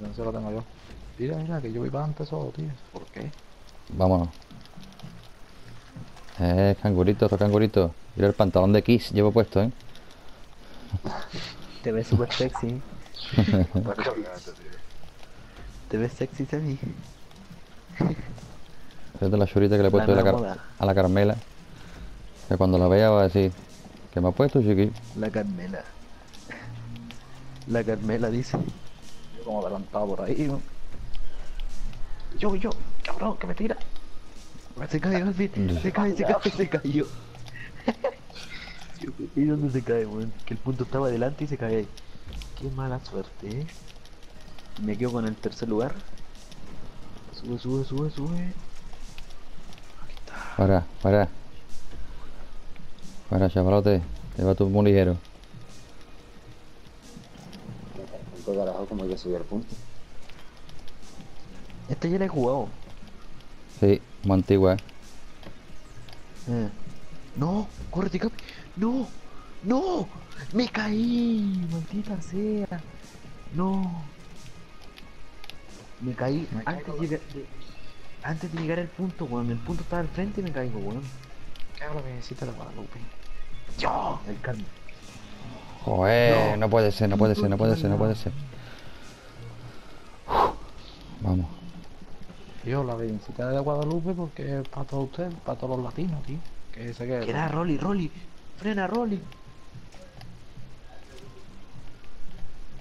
No sé, la tengo yo. Mira, mira, que yo voy para antes solo, tío. ¿Por qué? Vámonos. Cangurito, otro cangurito. Mira el pantalón de Kiss, llevo puesto, ¿eh? Te ves súper sexy. Te ves sexy, Sammy. Es de la churita que le he puesto a la Carmela. Que cuando la vea va a decir, ¿qué me ha puesto, chiqui? La Carmela. La Carmela dice. Yo como adelantado por ahí, ¿no? Yo, cabrón, que me tira. Se cayó, se cayó. ¿Y dónde se cae, weón? Que el punto estaba adelante y se cae ahí. Qué mala suerte, ¿eh? Me quedo con el tercer lugar. Sube. Aquí está. Para, chavalote. Te va tu muy ligero. El punto carajo, como que subió el punto. Este ya lo he jugado. Sí, muy antigua, ¿eh? No, córrete, Capi. No, me caí, maldita sea. No, me caí antes de llegar al punto, weón. El punto estaba al frente y me caigo, weón. Cabrón, me necesita la Guadalupe. Yo, el Carmen. Joder, no puede ser. Vamos. Yo la biencita de la Guadalupe porque es para todos ustedes, para todos los latinos, tío. Que se quede. Queda Rolly. Frena, Rolly.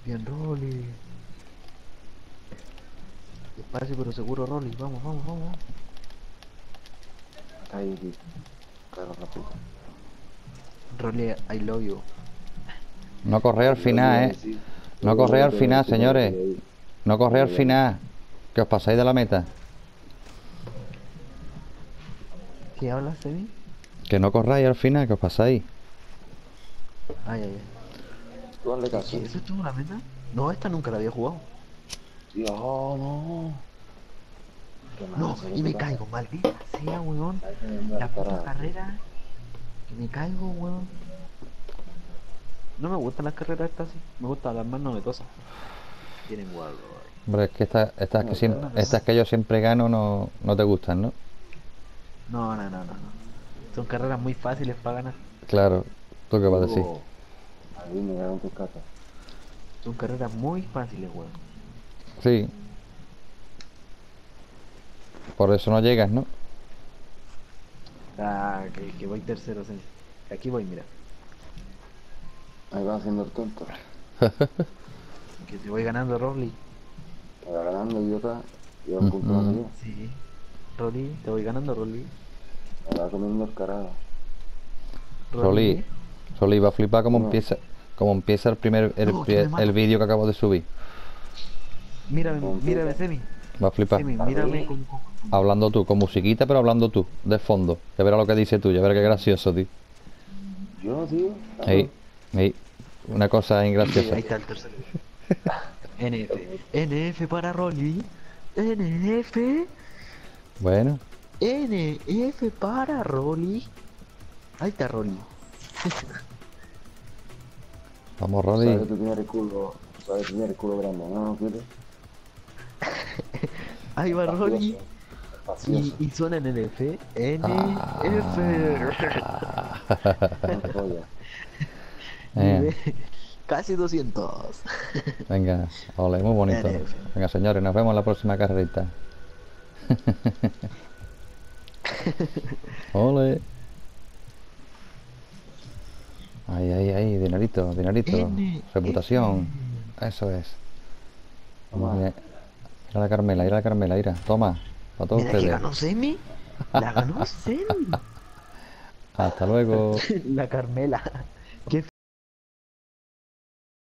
Bien, Rolly. Despacio pero seguro, Rolly. Vamos. Ahí, tío. Claro, rápido. Rolly, I love you. No corre al final, No corre al final, señores. No corre al final. Que os pasáis de la meta. ¿Qué hablas, Sebi? Que no corráis al final, que os pasáis. Ay. Caso. ¿Eso estuvo la meta? No, esta nunca la había jugado. Dios, no, y me caigo, maldita sea, weón. La puta carrera. Que me caigo, weón. No me gustan las carreras estas, sí. Me gustan las más novedosas. Tienen guardo. Hombre, es que estas que yo siempre gano no te gustan, ¿no? No. Son carreras muy fáciles para ganar. Claro, ¿tú qué vas a decir? Ahí me ganaron tus cartas. Son carreras muy fáciles, weón. Sí. Por eso no llegas, ¿no? Ah, que voy tercero, ¿sí? Aquí voy, mira. Ahí va haciendo el tonto. Que te voy ganando, Rolly. Te voy ganando, idiota. Lleva un punto más arriba. Sí. Rolly, te voy ganando, Rolly. Me va comiendo el carajo. Rolly va a flipar como empieza el vídeo que acabo de subir. Mírame, Semi. Va a flipar. Semi, mírame. Hablando tú, con musiquita, pero hablando tú, de fondo. Ya verás lo que dice tú, ya verás qué gracioso, tío. Yo, tío. Ahí. Una cosa ingraciosa. Ahí está el tercero. NF para Rolly. NF. Bueno. NF para Rolly. Ahí está Rolly. Vamos, Rolly. Sabes que tú tienes el culo. Grande, ¿no? Ahí va Rolly. Y suena en NF. NF. Casi 200. Venga, ole, muy bonito. Venga, señores, nos vemos en la próxima carrerita. Ole. Ahí, dinerito. Reputación. Eso es. Vamos. Mira la Carmela, mira. Toma. Para todos ustedes. La ganó Semi. Hasta luego. La Carmela.